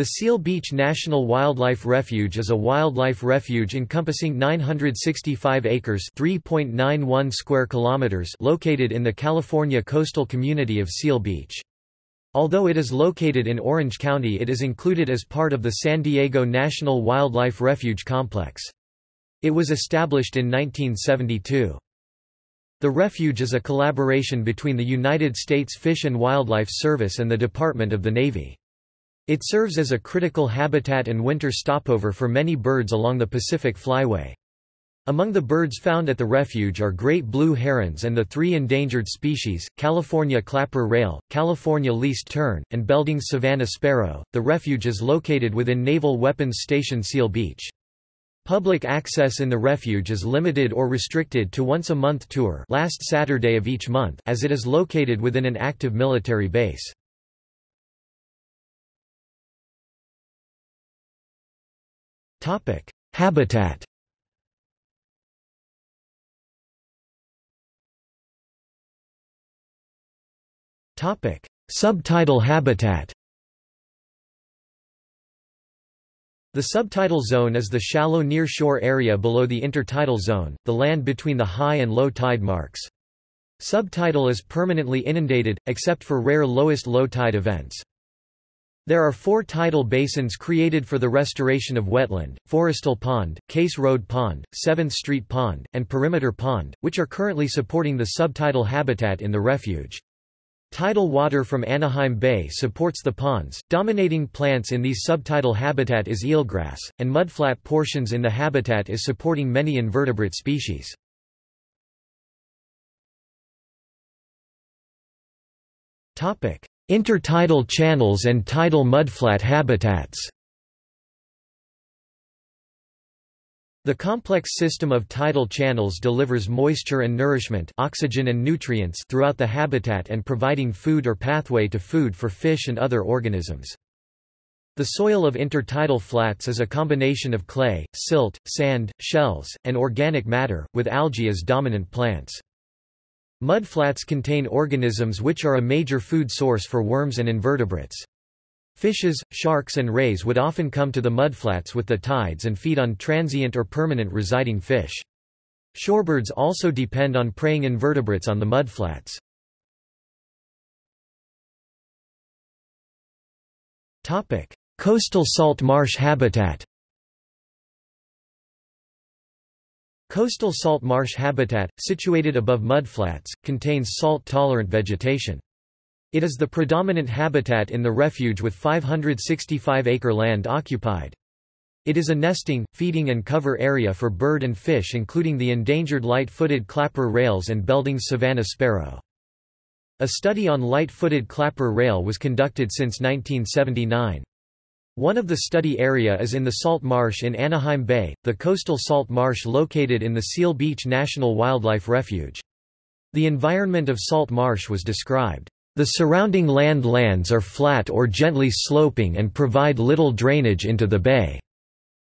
The Seal Beach National Wildlife Refuge is a wildlife refuge encompassing 965 acres (3.91 square kilometers) located in the California coastal community of Seal Beach. Although it is located in Orange County, it is included as part of the San Diego National Wildlife Refuge Complex. It was established in 1972. The refuge is a collaboration between the United States Fish and Wildlife Service and the Department of the Navy. It serves as a critical habitat and winter stopover for many birds along the Pacific Flyway. Among the birds found at the refuge are great blue herons and the three endangered species, California clapper rail, California least tern, and Belding's savannah sparrow. The refuge is located within Naval Weapons Station Seal Beach. Public access in the refuge is limited or restricted to once a month tour, last Saturday of each month, as it is located within an active military base. Habitat. Subtitle habitat. The subtidal zone is the shallow near-shore area below the intertidal zone, the land between the high and low tide marks. Subtidal is permanently inundated, except for rare lowest low tide events. There are four tidal basins created for the restoration of wetland: Forestal Pond, Case Road Pond, 7th Street Pond, and Perimeter Pond, which are currently supporting the subtidal habitat in the refuge. Tidal water from Anaheim Bay supports the ponds. Dominating plants in these subtidal habitat is eelgrass, and mudflat portions in the habitat is supporting many invertebrate species. Intertidal channels and tidal mudflat habitats. The complex system of tidal channels delivers moisture and nourishment, oxygen and nutrients throughout the habitat and providing food or pathway to food for fish and other organisms. The soil of intertidal flats is a combination of clay, silt, sand, shells, and organic matter, with algae as dominant plants. Mudflats contain organisms which are a major food source for worms and invertebrates. Fishes, sharks and rays would often come to the mudflats with the tides and feed on transient or permanent residing fish. Shorebirds also depend on preying invertebrates on the mudflats. Coastal salt marsh habitat. Coastal salt marsh habitat, situated above mudflats, contains salt-tolerant vegetation. It is the predominant habitat in the refuge with 565-acre land occupied. It is a nesting, feeding and cover area for bird and fish including the endangered light-footed clapper rails and Belding's savannah sparrow. A study on light-footed clapper rail was conducted since 1979. One of the study area is in the salt marsh in Anaheim Bay, the coastal salt marsh located in the Seal Beach National Wildlife Refuge. The environment of salt marsh was described. The surrounding lands are flat or gently sloping and provide little drainage into the bay.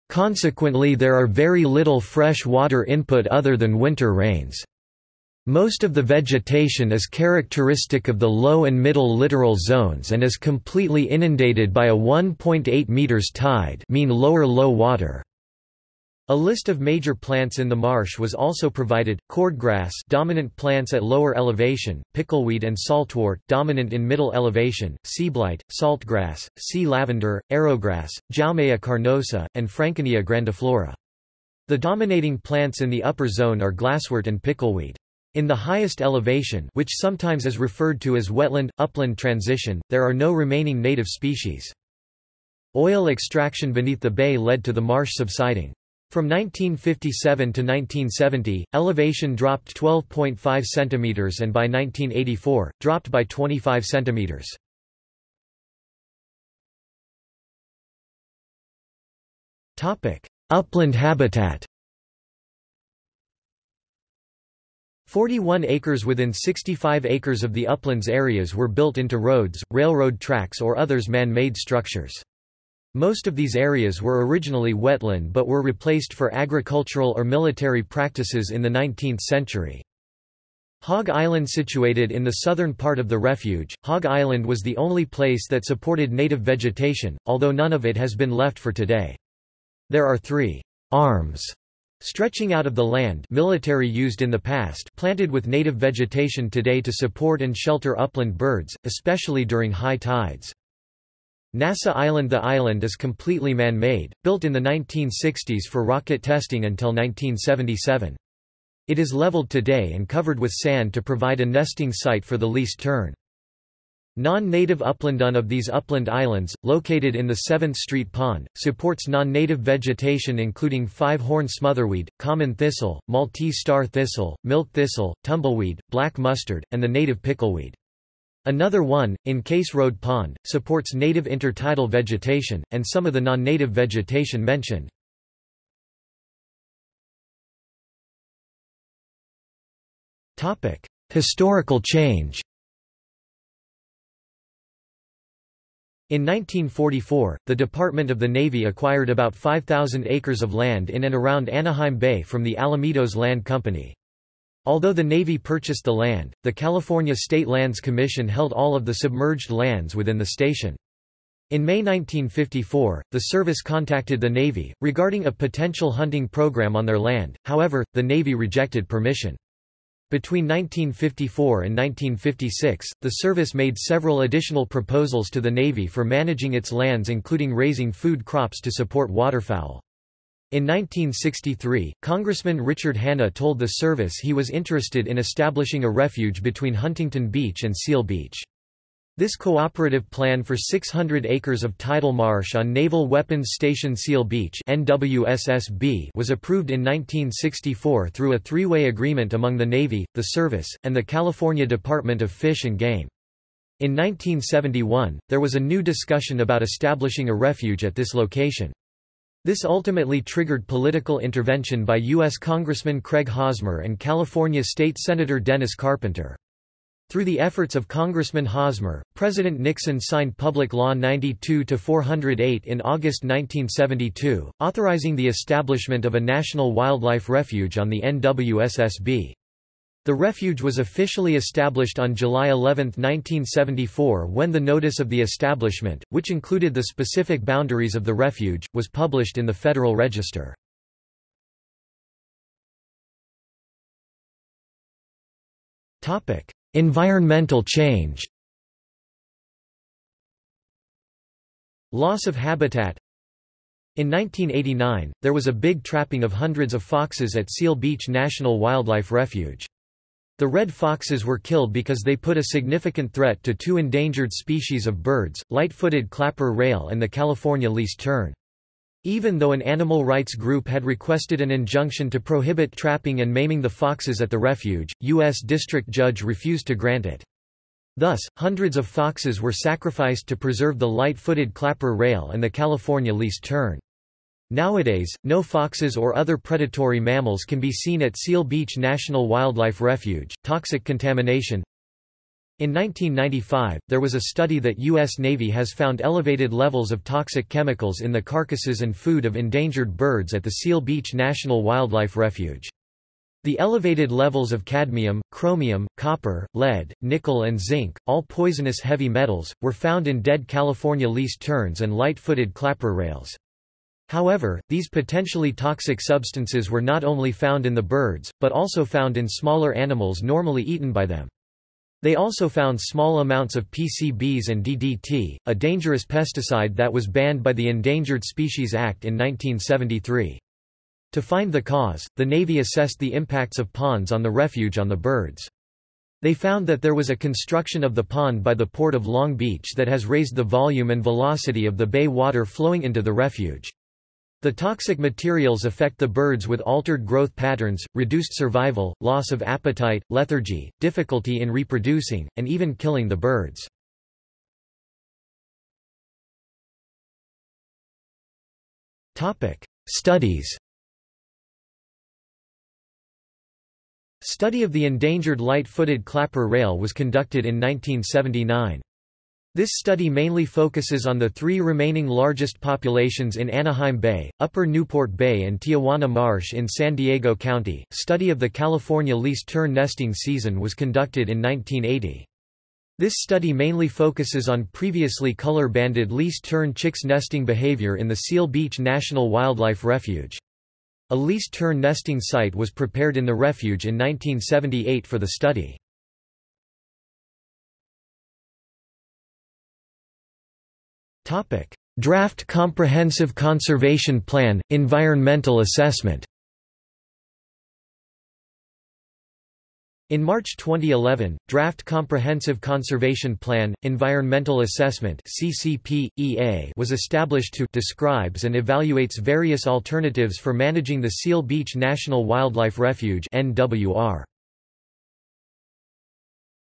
Consequently, there are very little fresh water input other than winter rains. Most of the vegetation is characteristic of the low and middle littoral zones and is completely inundated by a 1.8 meters tide, mean lower low water. A list of major plants in the marsh was also provided: cordgrass, dominant plants at lower elevation; pickleweed and saltwort, dominant in middle elevation; sea blite, saltgrass, sea lavender, arrowgrass, Jaumea carnosa, and Frankenia grandiflora. The dominating plants in the upper zone are glasswort and pickleweed. In the highest elevation, which sometimes is referred to as wetland-upland transition, there are no remaining native species. Oil extraction beneath the bay led to the marsh subsiding. From 1957 to 1970, elevation dropped 12.5 cm and by 1984, dropped by 25 cm. Upland habitat. 41 acres within 65 acres of the uplands areas were built into roads, railroad tracks or other man-made structures. Most of these areas were originally wetland but were replaced for agricultural or military practices in the 19th century. Hog Island. Situated in the southern part of the refuge, Hog Island was the only place that supported native vegetation, although none of it has been left for today. There are three arms stretching out of the land military used in the past planted with native vegetation today to support and shelter upland birds, especially during high tides. NASA Island. The island is completely man-made, built in the 1960s for rocket testing until 1977. It is leveled today and covered with sand to provide a nesting site for the least tern. Non-native upland. None of these upland islands, located in the 7th Street Pond, supports non-native vegetation including five-horn smotherweed, common thistle, Maltese star thistle, milk thistle, tumbleweed, black mustard, and the native pickleweed. Another one, in Case Road Pond, supports native intertidal vegetation, and some of the non-native vegetation mentioned. Historical change. In 1944, the Department of the Navy acquired about 5,000 acres of land in and around Anaheim Bay from the Alamitos Land Company. Although the Navy purchased the land, the California State Lands Commission held all of the submerged lands within the station. In May 1954, the service contacted the Navy, regarding a potential hunting program on their land, however, the Navy rejected permission. Between 1954 and 1956, the service made several additional proposals to the Navy for managing its lands, including raising food crops to support waterfowl. In 1963, Congressman Richard Hanna told the service he was interested in establishing a refuge between Huntington Beach and Seal Beach. This cooperative plan for 600 acres of tidal marsh on Naval Weapons Station Seal Beach (NWSSB) was approved in 1964 through a three-way agreement among the Navy, the Service, and the California Department of Fish and Game. In 1971, there was a new discussion about establishing a refuge at this location. This ultimately triggered political intervention by U.S. Congressman Craig Hosmer and California State Senator Dennis Carpenter. Through the efforts of Congressman Hosmer, President Nixon signed Public Law 92-408 in August 1972, authorizing the establishment of a national wildlife refuge on the NWSSB. The refuge was officially established on July 11, 1974, when the notice of the establishment, which included the specific boundaries of the refuge, was published in the Federal Register. Environmental change. Loss of habitat. In 1989, there was a big trapping of hundreds of foxes at Seal Beach National Wildlife Refuge. The red foxes were killed because they put a significant threat to two endangered species of birds, light-footed clapper rail and the California least tern. Even though an animal rights group had requested an injunction to prohibit trapping and maiming the foxes at the refuge, U.S. District Judge refused to grant it. Thus, hundreds of foxes were sacrificed to preserve the light-footed clapper rail and the California least tern. Nowadays, no foxes or other predatory mammals can be seen at Seal Beach National Wildlife Refuge. Toxic contamination. In 1995, there was a study that U.S. Navy has found elevated levels of toxic chemicals in the carcasses and food of endangered birds at the Seal Beach National Wildlife Refuge. The elevated levels of cadmium, chromium, copper, lead, nickel and zinc, all poisonous heavy metals, were found in dead California least terns and light-footed clapper rails. However, these potentially toxic substances were not only found in the birds, but also found in smaller animals normally eaten by them. They also found small amounts of PCBs and DDT, a dangerous pesticide that was banned by the Endangered Species Act in 1973. To find the cause, the Navy assessed the impacts of ponds on the refuge on the birds. They found that there was a construction of the pond by the Port of Long Beach that has raised the volume and velocity of the bay water flowing into the refuge. The toxic materials affect the birds with altered growth patterns, reduced survival, loss of appetite, lethargy, difficulty in reproducing, and even killing the birds. Studies. Study of the endangered light-footed clapper rail was conducted in 1979. This study mainly focuses on the three remaining largest populations in Anaheim Bay, Upper Newport Bay, and Tijuana Marsh in San Diego County. Study of the California least tern nesting season was conducted in 1980. This study mainly focuses on previously color-banded least tern chicks' nesting behavior in the Seal Beach National Wildlife Refuge. A least tern nesting site was prepared in the refuge in 1978 for the study. Draft Comprehensive Conservation Plan – Environmental Assessment. In March 2011, Draft Comprehensive Conservation Plan – Environmental Assessment was established to describes and evaluates various alternatives for managing the Seal Beach National Wildlife Refuge (NWR).